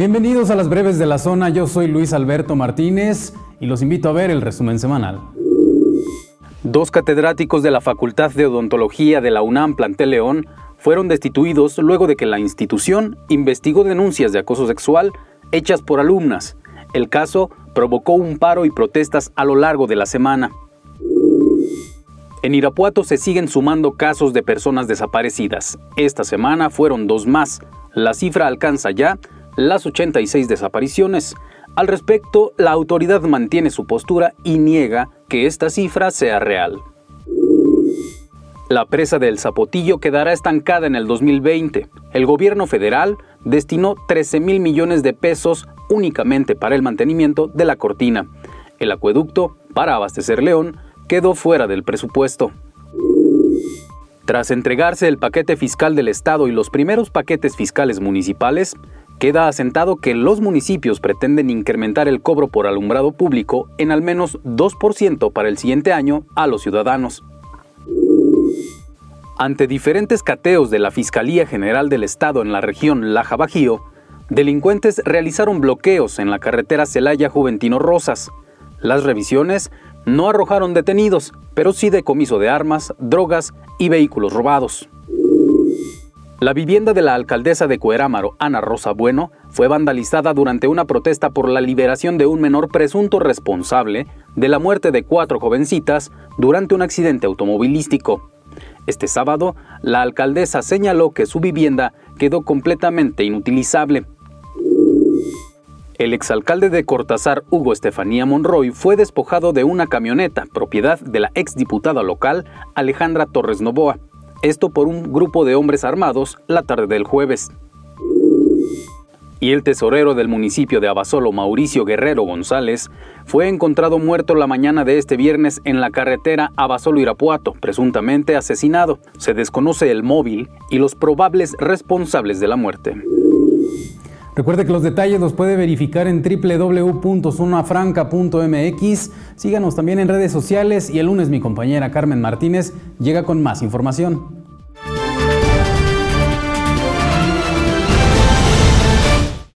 Bienvenidos a las breves de la zona, yo soy Luis Alberto Martínez y los invito a ver el resumen semanal. Dos catedráticos de la Facultad de Odontología de la UNAM Plantel León fueron destituidos luego de que la institución investigó denuncias de acoso sexual hechas por alumnas. El caso provocó un paro y protestas a lo largo de la semana. En Irapuato se siguen sumando casos de personas desaparecidas. Esta semana fueron 2 más. La cifra alcanza ya las 86 desapariciones. Al respecto, la autoridad mantiene su postura y niega que esta cifra sea real. La presa del Zapotillo quedará estancada en el 2020. El gobierno federal destinó 13,000 millones de pesos únicamente para el mantenimiento de la cortina. El acueducto para abastecer León quedó fuera del presupuesto. Tras entregarse el paquete fiscal del Estado y los primeros paquetes fiscales municipales, queda asentado que los municipios pretenden incrementar el cobro por alumbrado público en al menos 2% para el siguiente año a los ciudadanos. Ante diferentes cateos de la Fiscalía General del Estado en la región Laja Bajío, delincuentes realizaron bloqueos en la carretera Celaya-Juventino-Rosas. Las revisiones no arrojaron detenidos, pero sí decomiso de armas, drogas y vehículos robados. La vivienda de la alcaldesa de Cuerámaro, Ana Rosa Bueno, fue vandalizada durante una protesta por la liberación de un menor presunto responsable de la muerte de 4 jovencitas durante un accidente automovilístico. Este sábado, la alcaldesa señaló que su vivienda quedó completamente inutilizable. El exalcalde de Cortázar, Hugo Estefanía Monroy, fue despojado de una camioneta, propiedad de la exdiputada local Alejandra Torres Novoa. Esto por un grupo de hombres armados la tarde del jueves. Y el tesorero del municipio de Abasolo, Mauricio Guerrero González, fue encontrado muerto la mañana de este viernes en la carretera Abasolo-Irapuato, presuntamente asesinado. Se desconoce el móvil y los probables responsables de la muerte. Recuerde que los detalles los puede verificar en www.zonafranca.mx. Síganos también en redes sociales y el lunes mi compañera Carmen Martínez llega con más información.